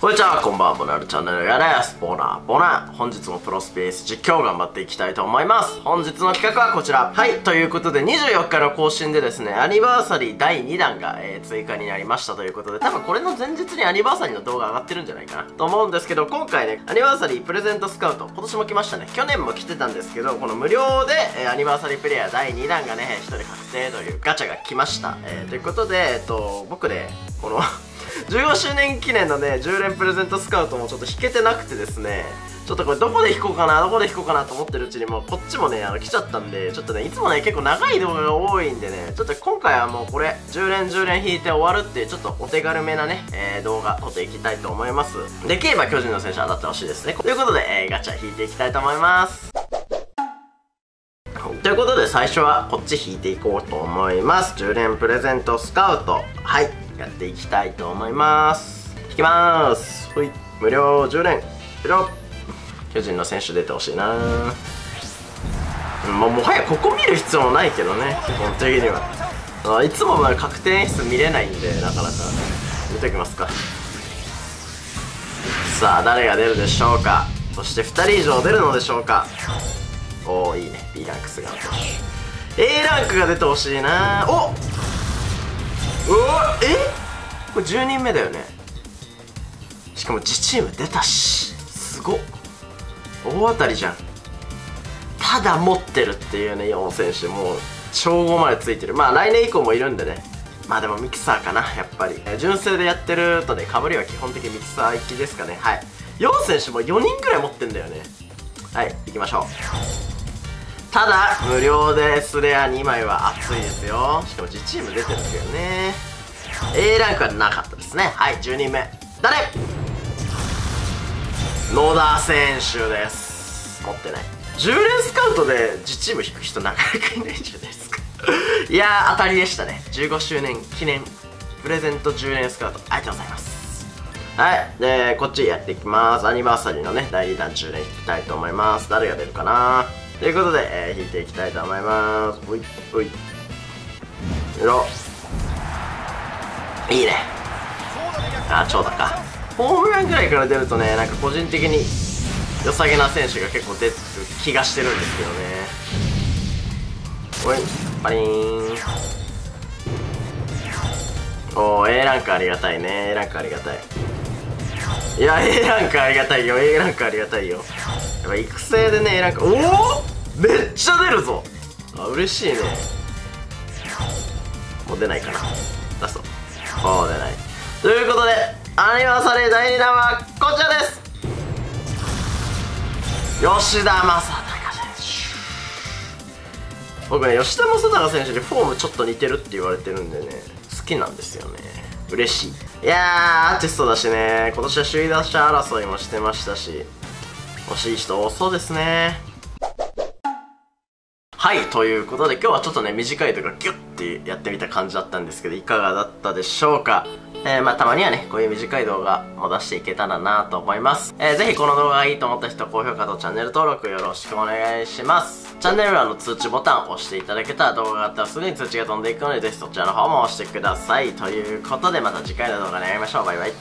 こんにちは、こんばんは、ボナールチャンネルやらやす、ボナー。本日もプロスペース実況を頑張っていきたいと思います。本日の企画はこちら。はい、ということで24日の更新でですね、アニバーサリー第2弾が、追加になりましたということで、多分これの前日にアニバーサリーの動画上がってるんじゃないかなと思うんですけど、今回ね、アニバーサリープレゼントスカウト、今年も来ましたね。去年も来てたんですけど、この無料で、アニバーサリープレイヤー第2弾がね、1人確定というガチャが来ました。ということで、僕ね、この、15周年記念のね10連プレゼントスカウトもちょっと引けてなくてですね、ちょっとこれどこで引こうかなと思ってるうちにもうこっちもね来ちゃったんで、ちょっとねいつもね結構長い動画が多いんでね、ちょっと今回はもうこれ10連引いて終わるっていうちょっとお手軽めなね、動画撮っていきたいと思います。できれば巨人の選手当たってほしいですね。ということで、ガチャ引いていきたいと思います。ということで最初はこっち引いていこうと思います。10連プレゼントスカウト、はい、やっていきたいと思います。引きまーす。ほい、無料10連ペロッ。巨人の選手出てほしいな。もはやここ見る必要もないけどね、基本的には。いつもまあ確定演出見れないんでなかなか。見ときますか。さあ誰が出るでしょうか。そして2人以上出るのでしょうか。おお、いいね。 B ランクスが A ランクが出てほしいな。おっ、うわ、これ10人目だよね。しかも自チーム出たし、すごっ、大当たりじゃん。ただ持ってるっていうね4選手、もう称号までついてる。まあ来年以降もいるんでね。まあでもミキサーかな、やっぱり。純正でやってるとねかぶりは基本的にミキサー行きですかね。はい、4選手も4人ぐらい持ってんだよね。はい、行きましょう。ただ無料でスレア2枚は熱いですよ。しかも自チーム出てるんだけどね。 A ランクはなかったですね。はい、10人目誰？野田選手です。持ってない。10連スカウトで自チーム引く人なかなかいないじゃないですかいやー当たりでしたね。15周年記念プレゼント10連スカウト、ありがとうございます。はい、でこっちやっていきます。アニバーサリーのね第2弾10連引きたいと思います。誰が出るかなということで、引いていきたいと思います。ほいほい、いいね。あ、長打か。ホームランぐらいから出るとね、なんか個人的に良さげな選手が結構出る気がしてるんですけどね。ほい、パリーン。おー、A ランクありがたいね。A ランクありがたい。いや、A ランクありがたいよ。A ランクありがたいよ。やっぱ育成でね A ランク、おお、めっちゃ出るぞ。あ、嬉しいね。もう出ないかな、出そう。ああ、出ない。ということでアニバーサリー第2弾はこちらです。吉田正尚選手。僕ね、吉田正尚選手にフォームちょっと似てるって言われてるんでね、好きなんですよね。嬉しい。いやー、アーティストだしね、今年は首位打者争いもしてましたし、欲しい人多そうですね。はい、ということで今日はちょっとね短いとかギュッてやってみた感じだったんですけど、いかがだったでしょうか。まあたまにはねこういう短い動画も出していけたらなと思います。ぜひこの動画がいいと思った人、高評価とチャンネル登録よろしくお願いします。チャンネル欄の通知ボタンを押していただけたら動画があったらすぐに通知が飛んでいくので、ぜひそちらの方も押してください。ということでまた次回の動画で会いましょう。バイバイ。